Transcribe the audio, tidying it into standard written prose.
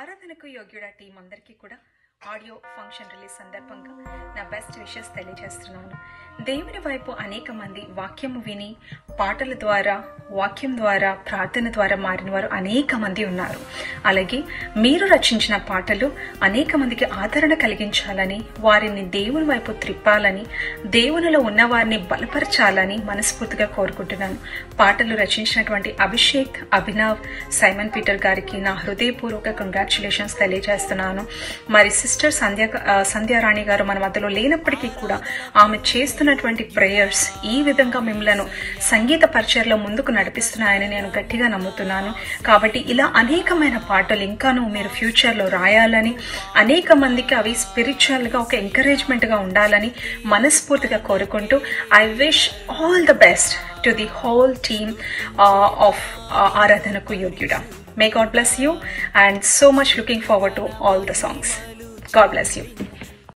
आराधनकु योग्युडा team अंदरिकी कूडा audio function release సందర్భంగా నా బెస్ట్ విషెస్ తెలియజేస్తున్నాను. దేవుని వైపు అనేక మంది వాక్యము విని పాటల ద్వారా, వాక్యం ద్వారా, ప్రార్థన ద్వారా మారిన వారు అనేక మంది ఉన్నారు. అలాగే మీరు రచించిన పాటలు అనేక మందికి ఆదరణ కలిగించాలని, వారిని దేవుని వైపు త్రిప్పాలని, దేవునిలో ఉన్న వారిని బలపరచాలని మనస్ఫూర్తిగా కోరుకుంటున్నాను. పాటలు రచించినటువంటి అభిషేక్, అభినవ్, సైమన్ పీటర్ గారికి నా హృదయపూర్వక కంగ్రాట్యులేషన్స్ తెలియజేస్తున్నాను. మరి సిస్టర్ సంధ్యా రాణి గారు మన మధ్యలో లేనప్పటికీ కూడా ఆమె చేస్తున్నటువంటి ప్రేయర్స్ ఈ విధంగా మిమ్మలను సంగీత పరిచర్లో ముందుకు నడిపిస్తున్నాయని నేను గట్టిగా నమ్ముతున్నాను. కాబట్టి ఇలా అనేకమైన పాటలు ఇంకాను మీరు ఫ్యూచర్లో రాయాలని, అనేక మందికి అవి స్పిరిచువల్గా ఒక ఎంకరేజ్మెంట్గా ఉండాలని మనస్ఫూర్తిగా కోరుకుంటూ I wish all the best to the whole team of ఆరాధనకు యోగ్యుడా. May God bless you and so much looking forward to all the songs. God bless you.